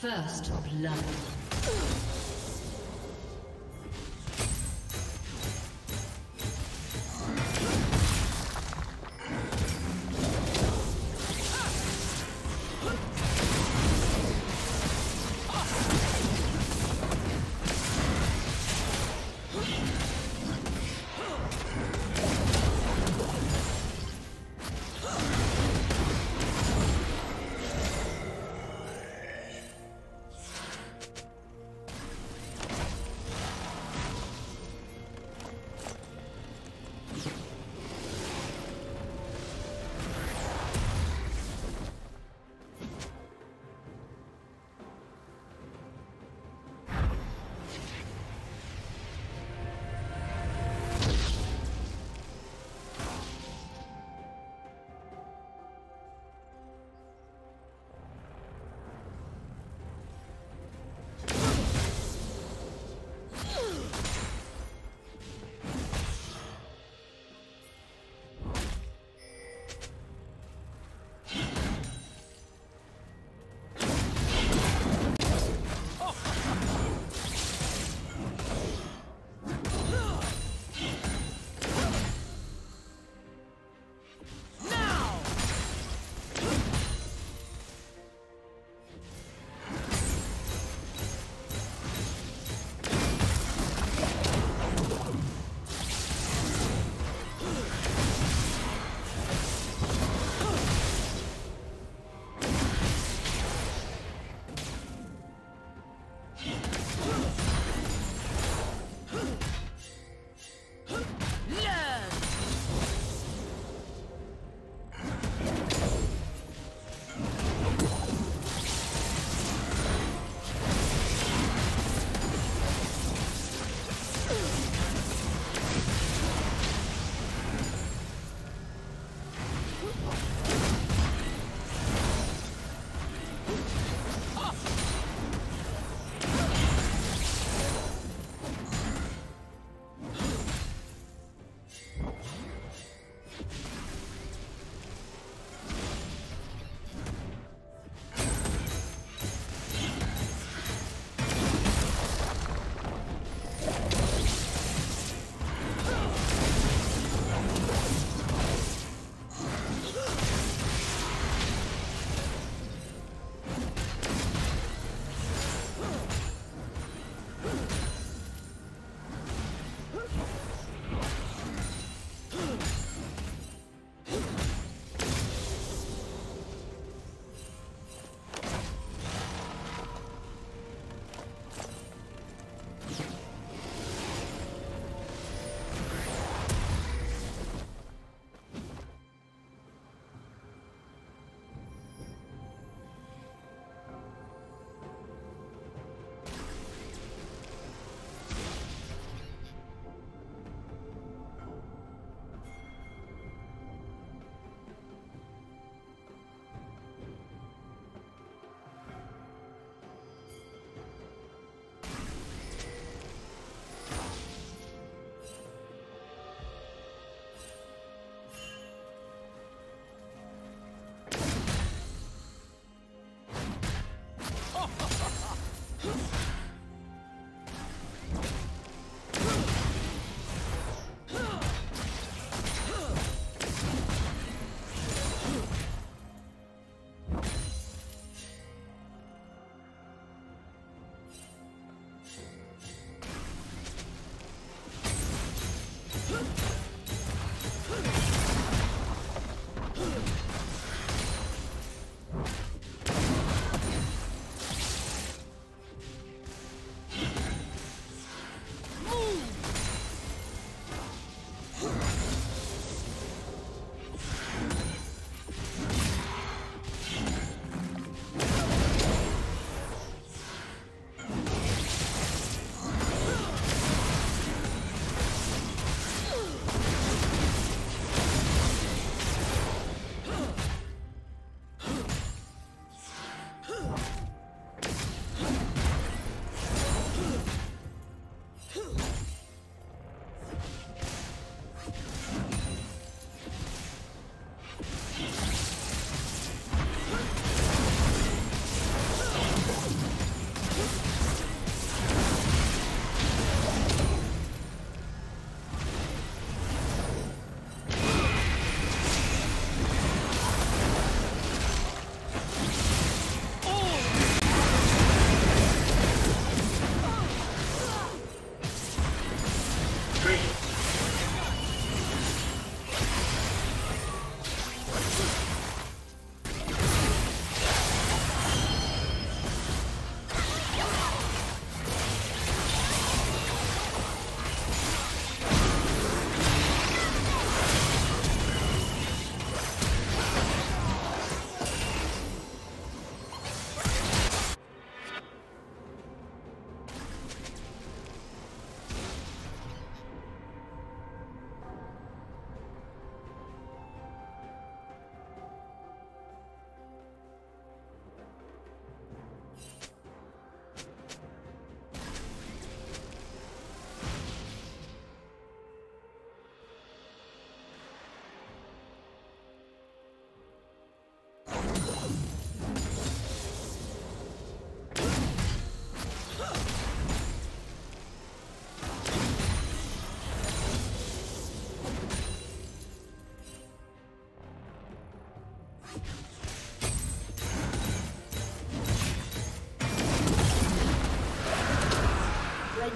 First blood.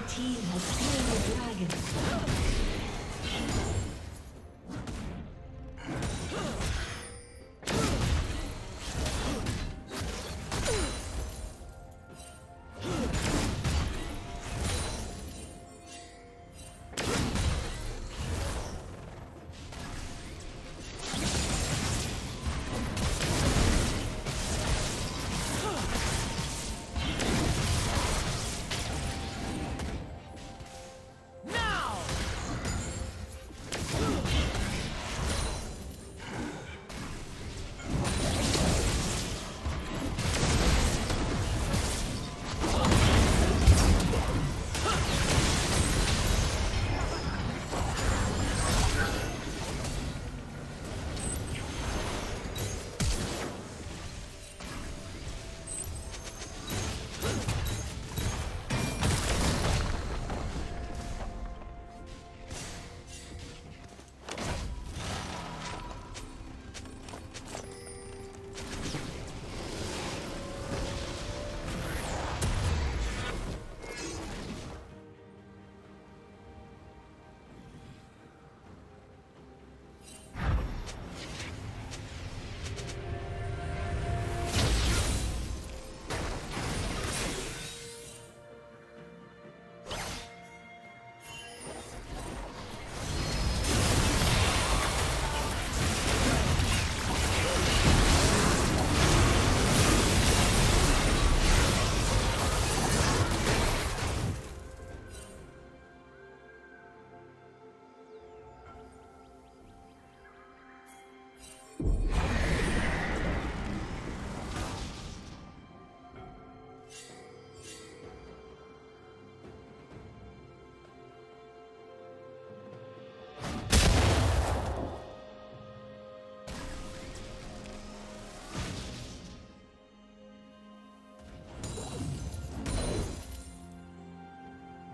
Red team has slain the dragon.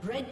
Red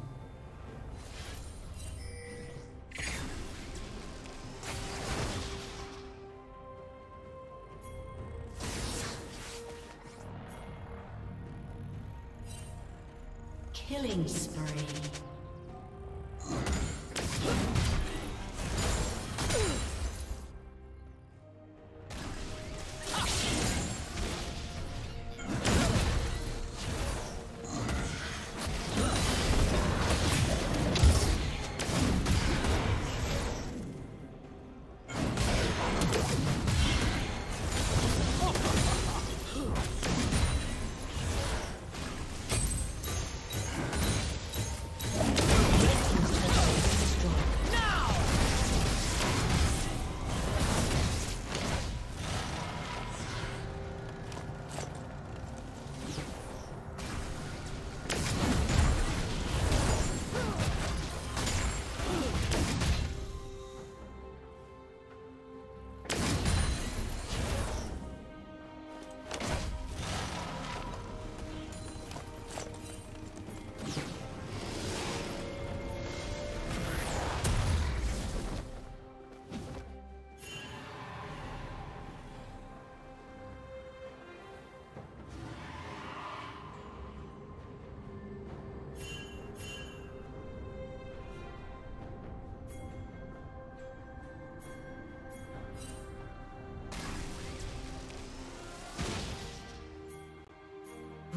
Killing spree.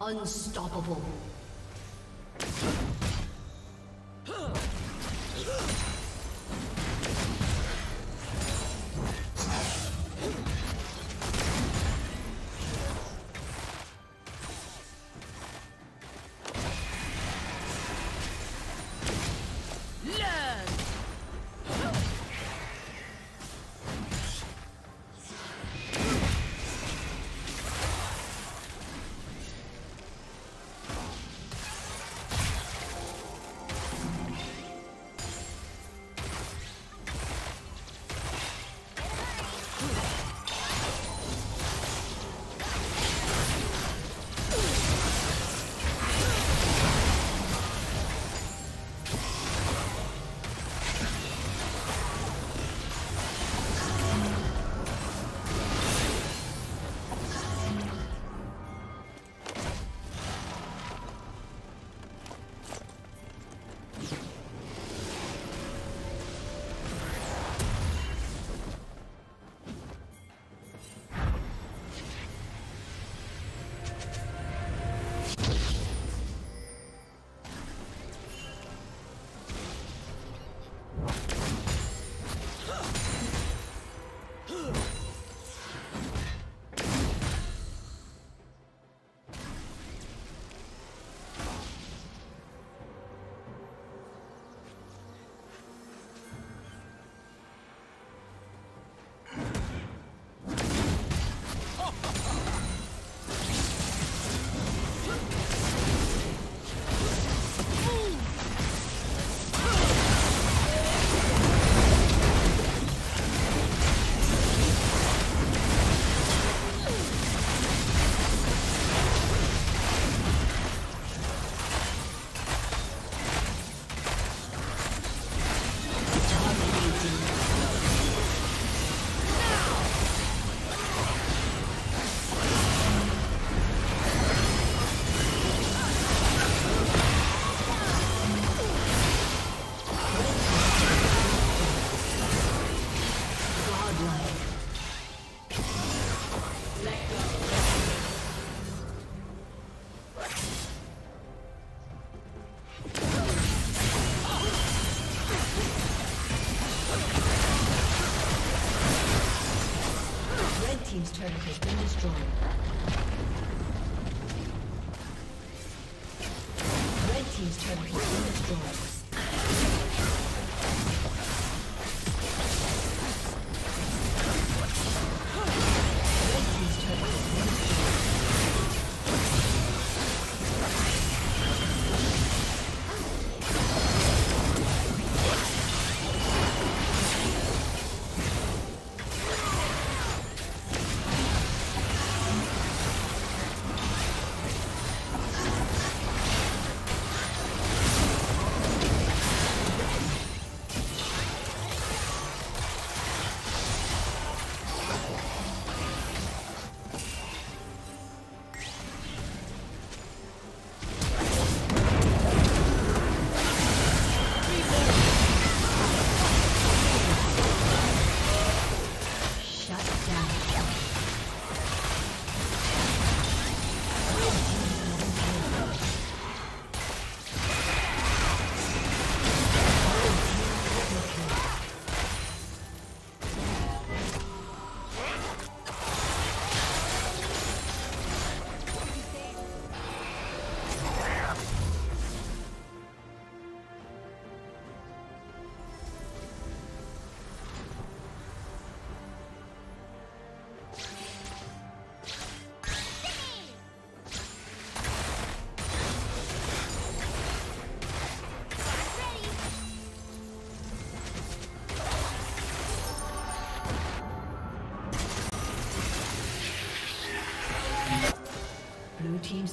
Unstoppable. Team's turret has been destroyed. Red Team's turret has been destroyed. Blue team's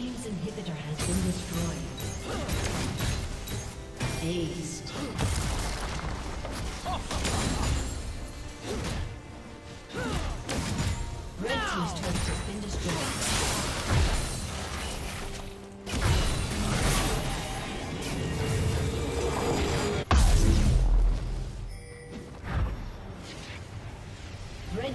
Team's inhibitor has been destroyed. Aced. Red team's turret has been destroyed. Red